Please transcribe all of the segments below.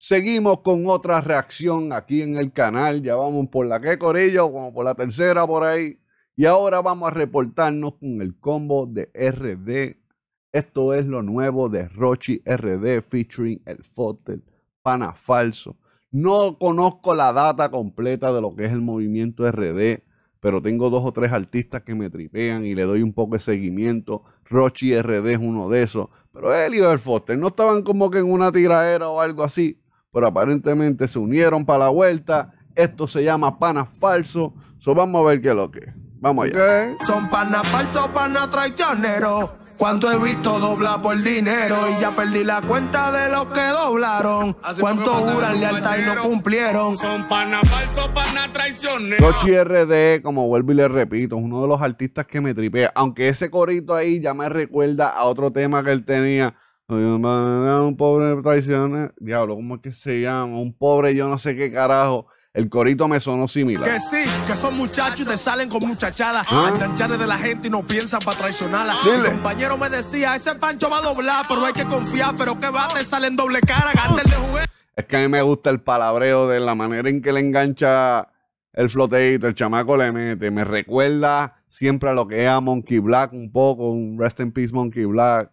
Seguimos con otra reacción aquí en el canal. Ya vamos por la que, corillo, como por la tercera por ahí. Y ahora vamos a reportarnos con el combo de RD. Esto es lo nuevo de Rochy RD featuring El Fother, Pana Falso. No conozco la data completa de lo que es el movimiento RD, pero tengo dos o tres artistas que me tripean y le doy un poco de seguimiento. Rochy RD es uno de esos. Pero él y El Fother no estaban como que en una tiraera o algo así, pero aparentemente se unieron para la vuelta. Esto se llama Pana Falso. So vamos a ver qué es lo que es. Vamos allá. Okay. Son pana falso, pana traicionero. Cuánto he visto doblar por dinero y ya perdí la cuenta de los que doblaron. Cuánto juran lealtad y no cumplieron. Son pana falso, pana traicionero. Rochy RD, como vuelvo y le repito, es uno de los artistas que me tripea. Aunque ese corito ahí ya me recuerda a otro tema que él tenía. Un pobre traicionero. Diablo, ¿cómo es que se llama? Un pobre yo no sé qué carajo. El corito me sonó similar. Que sí, que son muchachos y te salen con muchachadas. ¿Ah? Chanchares de la gente y no piensan para traicionarla. Mi compañero me decía, ese Pancho va a doblar, pero hay que confiar, pero que va, te salen doble cara, gándenle juguete. Es que a mí me gusta el palabreo de la manera en que le engancha el floteito, el chamaco le mete. Me recuerda siempre a lo que era Monkey Black un poco, un Rest in Peace Monkey Black.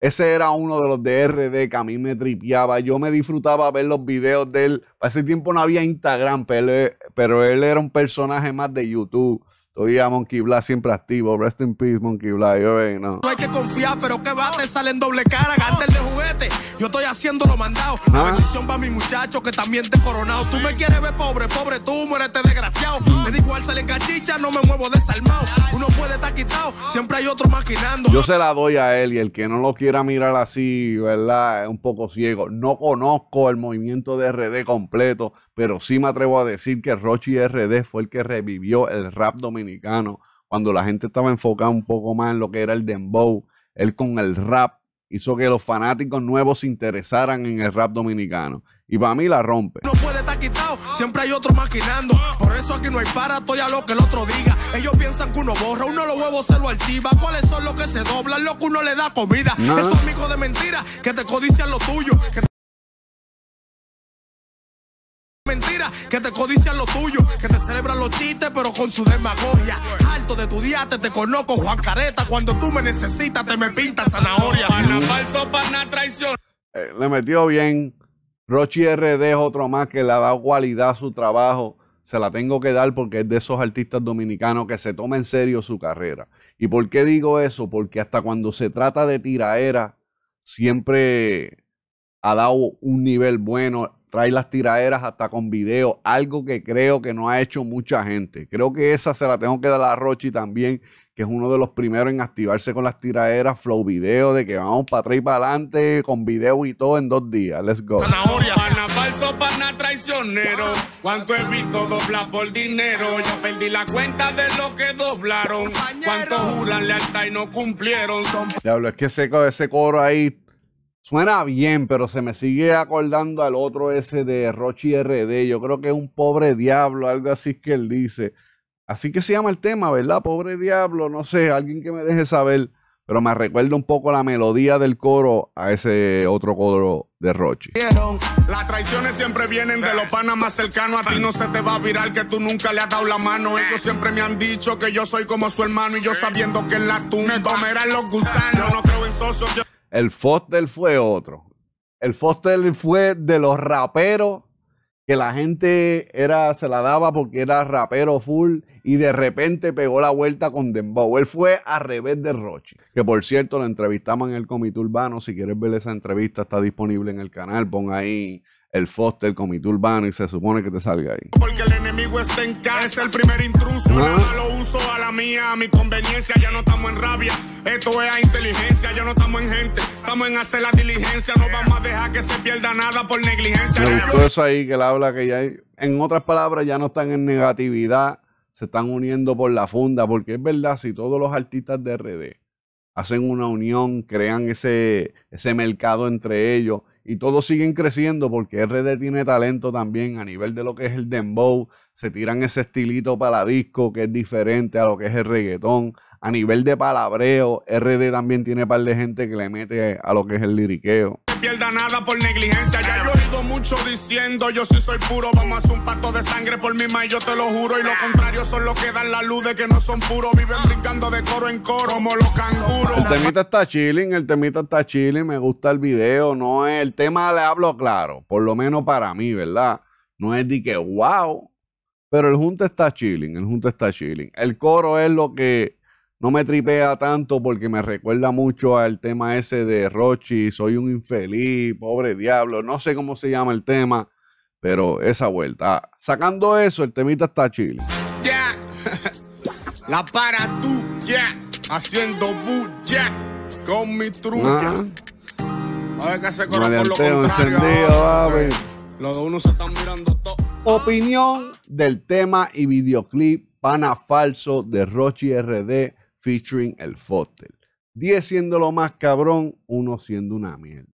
Ese era uno de los de RD que a mí me tripeaba. Yo me disfrutaba ver los videos de él. Para ese tiempo no había Instagram, pero él era un personaje más de YouTube. Todavía Monkey Black siempre activo. Rest in peace, Monkey Black. Yo no. No hay que confiar, pero que va, te salen doble cara. Gándenle de juguete. Yo estoy haciendo lo mandado. La bendición para mi muchacho que también te coronado. Tú me quieres ver pobre, pobre tú, muérete desgraciado. Me da igual sale cachicha, no me muevo desarmado. Uno puede estar quitado, siempre hay otro maquinando. Yo se la doy a él y el que no lo quiera mirar así, ¿verdad? Es un poco ciego. No conozco el movimiento de RD completo, pero sí me atrevo a decir que Rochy RD fue el que revivió el rap dominicano. Cuando la gente estaba enfocada un poco más en lo que era el dembow, él con el rap hizo que los fanáticos nuevos se interesaran en el rap dominicano. Y para mí la rompe. No puede estar quitado, siempre hay otro maquinando. Por eso aquí no hay para, estoy a lo que el otro diga. Ellos piensan que uno borra, uno los huevos se lo archiva. ¿Cuáles son los que se doblan? Lo que uno le da comida. No. Esos amigos de mentira que te codician lo tuyo. Que te codician lo tuyo, que te celebran los chistes pero con su demagogia. Harto de tu diate, te conozco Juan Careta. Cuando tú me necesitas te me pintas zanahoria. Pana falso, pana traición. Le metió bien. Rochy RD es otro más que le ha dado cualidad a su trabajo. Se la tengo que dar porque es de esos artistas dominicanos que se toma en serio su carrera. ¿Y por qué digo eso? Porque hasta cuando se trata de tiraera siempre ha dado un nivel bueno. Trae las tiraderas hasta con video, algo que creo que no ha hecho mucha gente. Creo que esa se la tengo que dar a Rochy también, que es uno de los primeros en activarse con las tiraderas, flow video, de que vamos para atrás y para adelante, con video y todo en 2 días. Let's go. Zanahoria, pana falso, pana traicionero. Cuánto he visto doblar por dinero. Ya perdí la cuenta de lo que doblaron. Cuánto juran lealtad y no cumplieron. Diablo, es que ese coro ahí suena bien, pero se me sigue acordando al otro ese de Rochy RD. Yo creo que es un pobre diablo, algo así que él dice. Así que se llama el tema, ¿verdad? Pobre diablo, no sé, alguien que me deje saber. Pero me recuerda un poco la melodía del coro a ese otro coro de Rochy. Las traiciones siempre vienen de los panas más cercanos. A ti no se te va a virar que tú nunca le has dado la mano. Ellos siempre me han dicho que yo soy como su hermano. Y yo sabiendo que en la tumba me comerán los gusanos. Yo no creo en socios. El Fother fue otro. El Fother fue de los raperos que la gente se la daba porque era rapero full y de repente pegó la vuelta con dembow. Él fue al revés de Rochy, que por cierto lo entrevistamos en el Comité Urbano. Si quieres ver esa entrevista está disponible en el canal. Pon ahí El Fother, Comité Urbano y se supone que te salga ahí. Porque el enemigo está en casa, es el primer intruso. Nada lo uso a la mía, a mi conveniencia. Ya no estamos en rabia, esto es a inteligencia. Ya no estamos en gente, estamos en hacer la diligencia. No vamos a dejar que se pierda nada por negligencia. Me gustó eso ahí que él habla que ya hay, en otras palabras, ya no están en negatividad, se están uniendo por la funda. Porque es verdad, si todos los artistas de RD hacen una unión, crean ese mercado entre ellos y todos siguen creciendo porque RD tiene talento también a nivel de lo que es el dembow. Se tiran ese estilito para la disco que es diferente a lo que es el reggaetón. A nivel de palabreo, RD también tiene par de gente que le mete a lo que es el liriqueo. pierda nada por negligencia. Ya yo he oído mucho diciendo, yo sí soy puro. Vamos a hacer un pacto de sangre por mi ma, yo te lo juro. Y lo contrario son los que dan la luz de que no son puros. Viven brincando de coro en coro como los canguros. El temita está chilling. Me gusta el video. No es el tema, le hablo claro. Por lo menos para mí, ¿verdad? No es de que wow. Pero el junte está chilling, el junte está chilling. El coro es lo que no me tripea tanto porque me recuerda mucho al tema ese de Rochy, soy un infeliz, pobre diablo. No sé cómo se llama el tema, pero esa vuelta. Ah, sacando eso, el temita está chilling. Yeah. La para tú, yeah. Haciendo bulla con mi truca. A ver qué se corre por lo contrario. Los de uno se están mirando todo. Opinión del tema y videoclip Pana Falso de Rochy RD featuring El Fother. 10 siendo lo más cabrón, 1 siendo una mierda.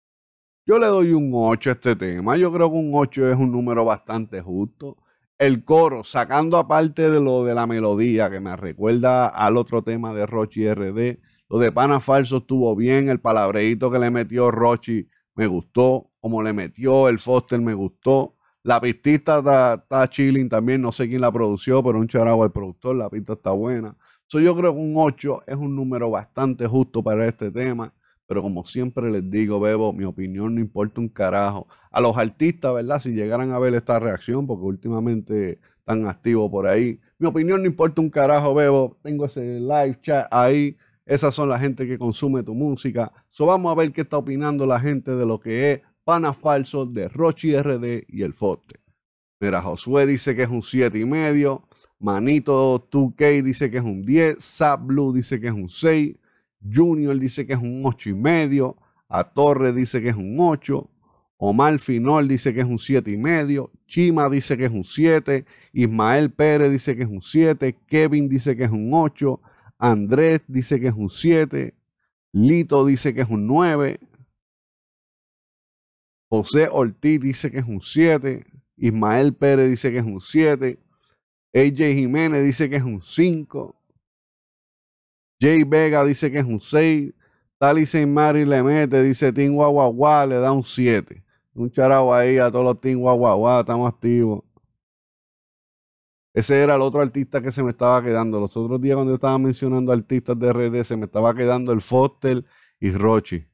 Yo le doy un 8 a este tema. Yo creo que un 8 es un número bastante justo. El coro, sacando aparte de lo de la melodía que me recuerda al otro tema de Rochy RD, lo de Pana Falso estuvo bien. El palabreíto que le metió Rochy me gustó. Como le metió El Fother, me gustó. La pistita está chilling también. No sé quién la produció, pero un charagua al productor. La pista está buena. So, yo creo que un 8 es un número bastante justo para este tema. Pero como siempre les digo, Bebo, mi opinión no importa un carajo. A los artistas, ¿verdad? Si llegaran a ver esta reacción, porque últimamente están activos por ahí. Mi opinión no importa un carajo, Bebo. Tengo ese live chat ahí. Esas son la gente que consume tu música. So, vamos a ver qué está opinando la gente de lo que es Pana Falso de Rochy RD y El Fother. Mira, Josué dice que es un 7,5. Manito 2K dice que es un 10. Zap Blue dice que es un 6. Junior dice que es un 8,5. A Torre dice que es un 8. Omar Finol dice que es un 7,5. Chima dice que es un 7. Ismael Pérez dice que es un 7. Kevin dice que es un 8. Andrés dice que es un 7. Lito dice que es un 9. José Ortiz dice que es un 7. Ismael Pérez dice que es un 7. AJ Jiménez dice que es un 5. Jay Vega dice que es un 6. Tali Saint Mary le mete, dice Team Guaguaguá, le da un 7. Un charao ahí a todos los Team Guaguaguá, estamos activos. Ese era el otro artista que se me estaba quedando. Los otros días cuando yo estaba mencionando artistas de RD, se me estaba quedando El Fother y Rochy.